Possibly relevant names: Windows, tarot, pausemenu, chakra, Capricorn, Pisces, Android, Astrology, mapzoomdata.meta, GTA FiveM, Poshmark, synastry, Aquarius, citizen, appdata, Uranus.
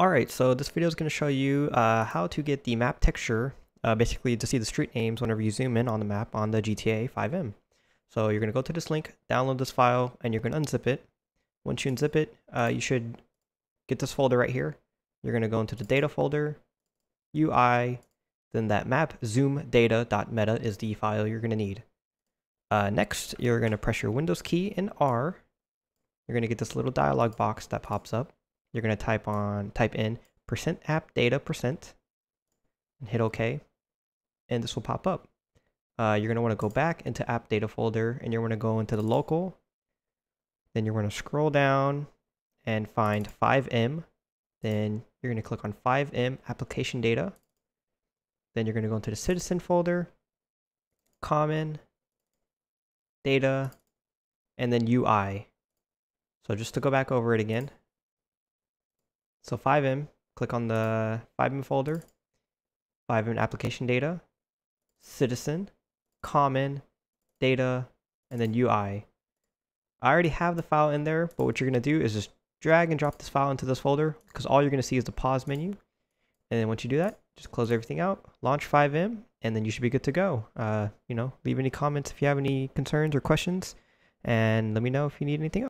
Alright, so this video is going to show you how to get the map texture, basically to see the street names whenever you zoom in on the map on the GTA FiveM. So you're going to go to this link, download this file, and you're going to unzip it. Once you unzip it, you should get this folder right here. You're going to go into the data folder, UI, then that mapzoomdata.meta is the file you're going to need. Next, you're going to press your Windows key and R. You're going to get this little dialog box that pops up. You're going to type in %appdata% and hit OK, and this will pop up. You're going to want to go back into app data folder, and you're going to go into the local. Then you're going to scroll down and find FiveM. Then you're going to click on FiveM application data. Then you're going to go into the citizen folder, common, data, and then UI. So just to go back over it again. So FiveM, click on the FiveM folder, FiveM application data, citizen, common, data, and then UI. I already have the file in there, but what you're going to do is just drag and drop this file into this folder, because all you're going to see is the pause menu. And then once you do that, just close everything out, launch FiveM, and then you should be good to go. Leave any comments if you have any concerns or questions, and let me know if you need anything else.